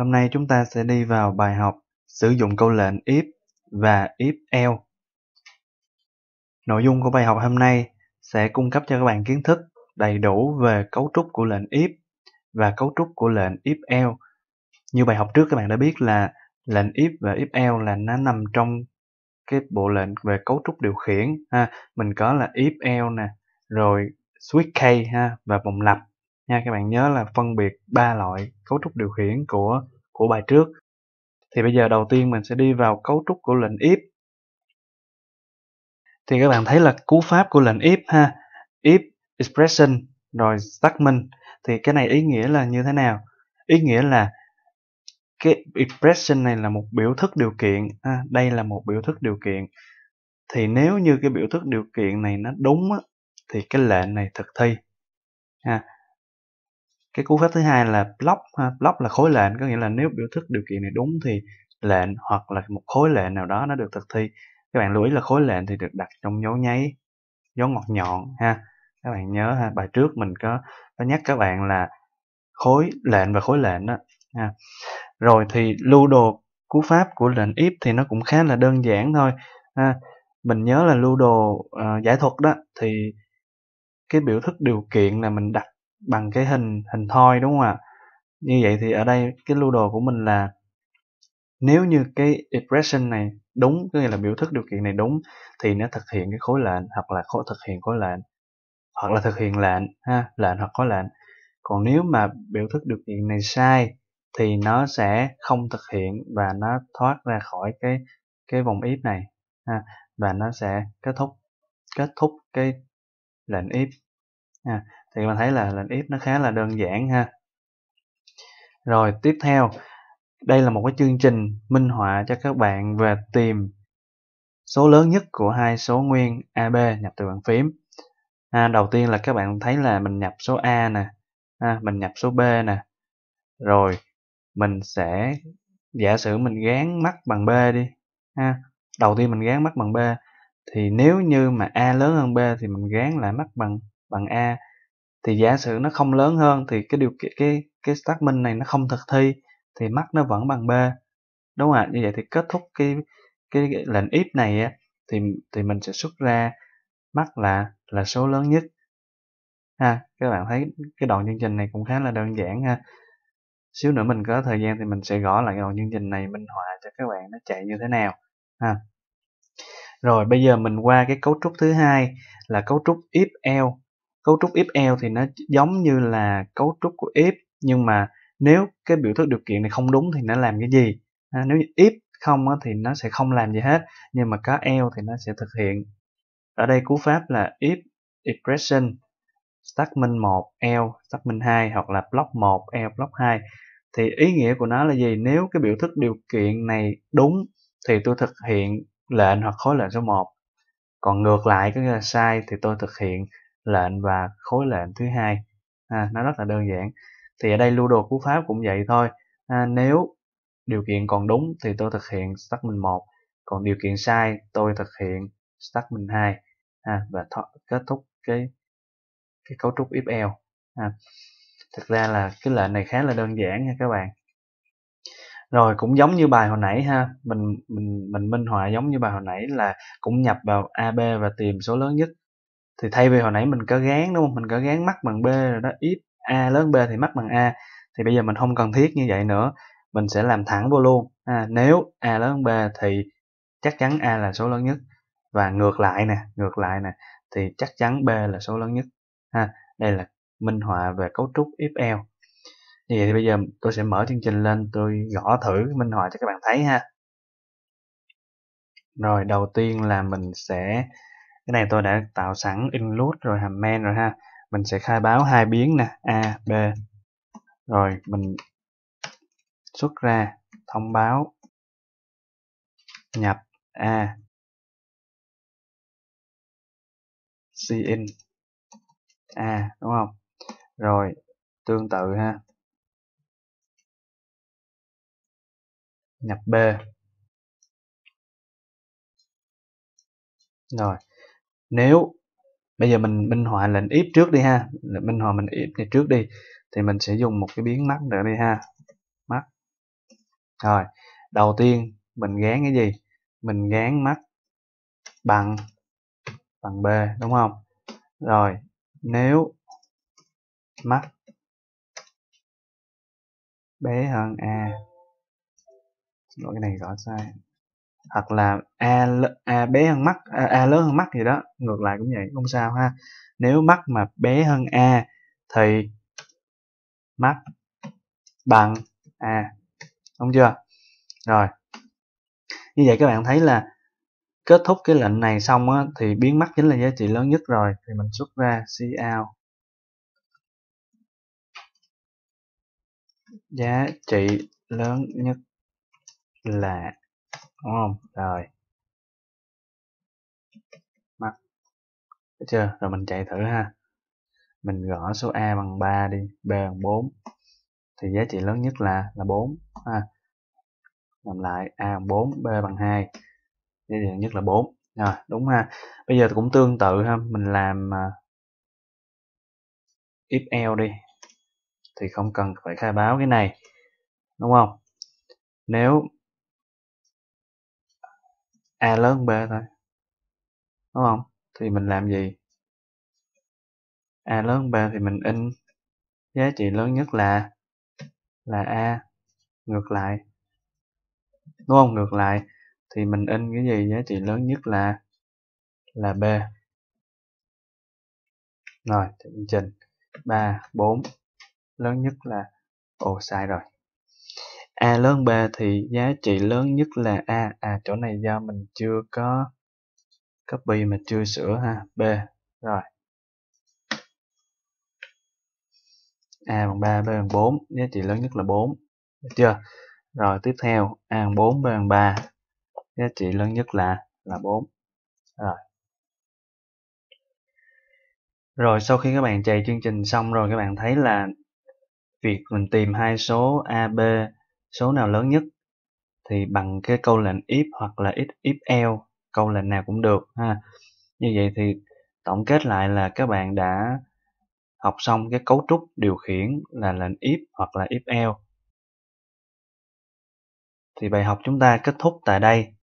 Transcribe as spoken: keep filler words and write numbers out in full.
Hôm nay chúng ta sẽ đi vào bài học sử dụng câu lệnh if và if else. Nội dung của bài học hôm nay sẽ cung cấp cho các bạn kiến thức đầy đủ về cấu trúc của lệnh if và cấu trúc của lệnh if else. Như bài học trước các bạn đã biết là lệnh if và if else là nó nằm trong cái bộ lệnh về cấu trúc điều khiển ha. Mình có là if else nè, rồi switch case ha và vòng lặp. Nha, các bạn nhớ là phân biệt ba loại cấu trúc điều khiển của của bài trước. Thì bây giờ đầu tiên mình sẽ đi vào cấu trúc của lệnh if. Thì các bạn thấy là cú pháp của lệnh if ha, if expression rồi statement. Thì cái này ý nghĩa là như thế nào? Ý nghĩa là cái expression này là một biểu thức điều kiện ha. Đây là một biểu thức điều kiện. Thì nếu như cái biểu thức điều kiện này nó đúng á, thì cái lệnh này thực thi ha. Cái cú pháp thứ hai là block ha. Block là khối lệnh, có nghĩa là nếu biểu thức điều kiện này đúng thì lệnh hoặc là một khối lệnh nào đó nó được thực thi. Các bạn lưu ý là khối lệnh thì được đặt trong dấu nháy, dấu ngoặc nhọn ha. Các bạn nhớ ha, bài trước mình có, có nhắc các bạn là khối lệnh và khối lệnh đó ha. Rồi thì lưu đồ cú pháp của lệnh if thì nó cũng khá là đơn giản thôi ha. Mình nhớ là lưu đồ uh, giải thuật đó thì cái biểu thức điều kiện là mình đặt bằng cái hình hình thoi đúng không ạ? Như vậy thì ở đây cái lưu đồ của mình là nếu như cái expression này đúng, có nghĩa là biểu thức điều kiện này đúng thì nó thực hiện cái khối lệnh hoặc là khối thực hiện khối lệnh hoặc là thực hiện lệnh ha, lệnh hoặc khối lệnh. Còn nếu mà biểu thức điều kiện này sai thì nó sẽ không thực hiện và nó thoát ra khỏi cái cái vòng if này ha, và nó sẽ kết thúc kết thúc cái lệnh if ha. Thì mình thấy là lệnh if nó khá là đơn giản ha. Rồi tiếp theo, đây là một cái chương trình minh họa cho các bạn về tìm số lớn nhất của hai số nguyên a bê nhập từ bàn phím. À, đầu tiên là các bạn thấy là mình nhập số A nè, à, mình nhập số B nè. Rồi mình sẽ giả sử mình gán mắc bằng B đi. À, đầu tiên mình gán mắc bằng B. Thì nếu như mà A lớn hơn B thì mình gán lại mắc bằng bằng A. Thì giả sử nó không lớn hơn thì cái điều kiện cái cái statement này nó không thực thi thì mắc nó vẫn bằng B, đúng không ạ? Như vậy thì kết thúc cái cái lệnh if này á, thì thì mình sẽ xuất ra mắc là là số lớn nhất ha. Các bạn thấy cái đoạn chương trình này cũng khá là đơn giản ha. Xíu nữa mình có thời gian thì mình sẽ gõ lại cái đoạn chương trình này minh họa cho các bạn nó chạy như thế nào ha. Rồi bây giờ mình qua cái cấu trúc thứ hai là cấu trúc if else. Cấu trúc if else thì nó giống như là cấu trúc của if, nhưng mà nếu cái biểu thức điều kiện này không đúng thì nó làm cái gì? À, nếu như if không á, thì nó sẽ không làm gì hết, nhưng mà có else thì nó sẽ thực hiện. Ở đây cú pháp là if expression statement một else statement hai hoặc là block một else block hai. Thì ý nghĩa của nó là gì? Nếu cái biểu thức điều kiện này đúng thì tôi thực hiện lệnh hoặc khối lệnh số một. Còn ngược lại cái là sai thì tôi thực hiện lệnh và khối lệnh thứ hai. À, nó rất là đơn giản. Thì ở đây lưu đồ cú pháp cũng vậy thôi. À, nếu điều kiện còn đúng thì tôi thực hiện statement một, còn điều kiện sai tôi thực hiện statement hai à, và kết thúc cái cái cấu trúc if else. À, thực ra là cái lệnh này khá là đơn giản nha các bạn. Rồi cũng giống như bài hồi nãy ha, mình mình mình minh họa giống như bài hồi nãy là cũng nhập vào a bê và tìm số lớn nhất. Thì thay vì hồi nãy mình có gán đúng không? Mình có gán mắc bằng B rồi đó, if A lớn B thì mắc bằng A. Thì bây giờ mình không cần thiết như vậy nữa. Mình sẽ làm thẳng vô luôn. À, nếu A lớn B thì chắc chắn A là số lớn nhất. Và ngược lại nè, ngược lại nè thì chắc chắn B là số lớn nhất. Ha, đây là minh họa về cấu trúc if else. Như vậy thì bây giờ tôi sẽ mở chương trình lên, tôi gõ thử minh họa cho các bạn thấy ha. Rồi đầu tiên là mình sẽ, cái này tôi đã tạo sẵn include rồi hàm main rồi ha. Mình sẽ khai báo hai biến nè, A, B. Rồi mình xuất ra thông báo nhập A cin A, đúng không? Rồi tương tự ha, nhập B. Rồi nếu bây giờ mình minh họa lệnh if trước đi ha, minh họa mình if này trước đi, thì mình sẽ dùng một cái biến mắc nữa đi ha, mắc Rồi, đầu tiên mình gán cái gì? Mình gán mắt bằng bằng B, đúng không? Rồi, nếu mắt bé hơn A, xin lỗi cái này rõ sai, hoặc là A, A bé hơn mắt, A, A lớn hơn mắt gì đó, ngược lại cũng vậy, không sao ha. Nếu mắt mà bé hơn A thì mắt bằng A, đúng chưa? Rồi, như vậy các bạn thấy là kết thúc cái lệnh này xong á, thì biến mắt chính là giá trị lớn nhất rồi, thì mình xuất ra cout giá trị lớn nhất là, đúng không? Rồi mắt, được chưa? Rồi mình chạy thử ha, mình gõ số A bằng ba đi, B bằng bốn thì giá trị lớn nhất là là bốn ha. Làm lại, A bằng bốn, B bằng hai, giá trị lớn nhất là bốn. Rồi, đúng ha. Bây giờ cũng tương tự ha, mình làm if else đi, thì không cần phải khai báo cái này, đúng không? Nếu A lớn hơn B thôi, đúng không? Thì mình làm gì? A lớn hơn B thì mình in giá trị lớn nhất là là A, ngược lại, đúng không? Ngược lại thì mình in cái gì? Giá trị lớn nhất là là B. Rồi, thì mình trình ba, bốn lớn nhất là, ồ sai rồi, A lớn hơn B thì giá trị lớn nhất là A. À, chỗ này do mình chưa có copy mà chưa sửa ha, B. Rồi, A bằng ba, B bằng bốn, giá trị lớn nhất là bốn, được chưa? Rồi tiếp theo, A bằng bốn, B bằng ba, giá trị lớn nhất là là bốn. Rồi. Rồi sau khi các bạn chạy chương trình xong rồi, các bạn thấy là việc mình tìm hai số A, B, số nào lớn nhất thì bằng cái câu lệnh if hoặc là if else, câu lệnh nào cũng được ha. Như vậy thì tổng kết lại là các bạn đã học xong cái cấu trúc điều khiển là lệnh if hoặc là if else. Thì bài học chúng ta kết thúc tại đây.